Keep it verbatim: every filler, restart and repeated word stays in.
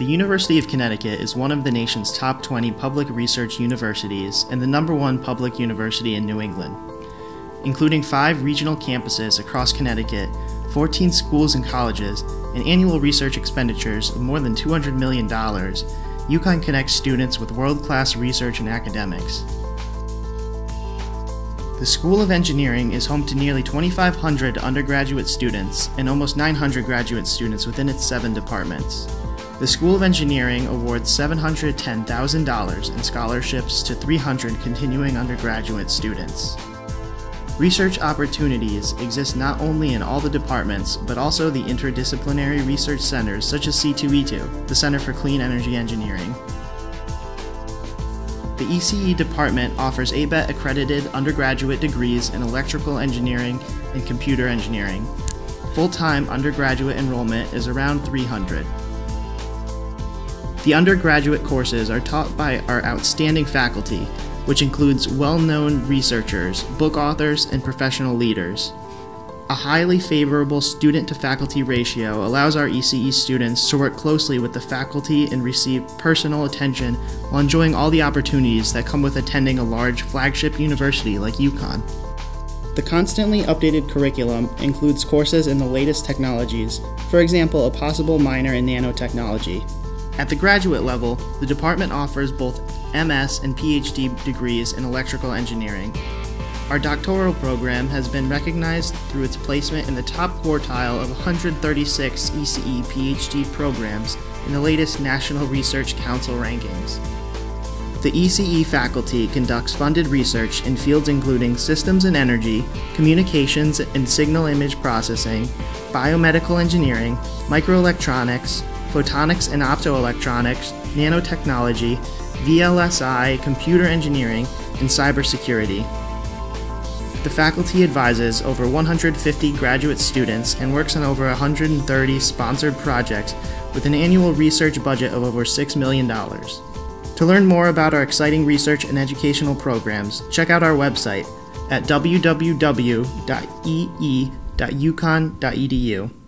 The University of Connecticut is one of the nation's top twenty public research universities and the number one public university in New England. Including five regional campuses across Connecticut, fourteen schools and colleges, and annual research expenditures of more than two hundred million dollars, UConn connects students with world-class research and academics. The School of Engineering is home to nearly twenty-five hundred undergraduate students and almost nine hundred graduate students within its seven departments. The School of Engineering awards seven hundred ten thousand dollars in scholarships to three hundred continuing undergraduate students. Research opportunities exist not only in all the departments, but also the interdisciplinary research centers such as C two E two, the Center for Clean Energy Engineering. The E C E department offers ABET accredited undergraduate degrees in electrical engineering and computer engineering. Full-time undergraduate enrollment is around three hundred. The undergraduate courses are taught by our outstanding faculty, which includes well-known researchers, book authors, and professional leaders. A highly favorable student-to-faculty ratio allows our E C E students to work closely with the faculty and receive personal attention while enjoying all the opportunities that come with attending a large flagship university like UConn. The constantly updated curriculum includes courses in the latest technologies, for example, a possible minor in nanotechnology. At the graduate level, the department offers both M S and P H D degrees in electrical engineering. Our doctoral program has been recognized through its placement in the top quartile of one hundred thirty-six E C E P H D programs in the latest National Research Council rankings. The E C E faculty conducts funded research in fields including systems and energy, communications and signal image processing, biomedical engineering, microelectronics, photonics and optoelectronics, nanotechnology, V L S I, computer engineering, and cybersecurity. The faculty advises over one hundred fifty graduate students and works on over one hundred thirty sponsored projects with an annual research budget of over six million dollars. To learn more about our exciting research and educational programs, check out our website at w w w dot e e dot uconn dot e d u.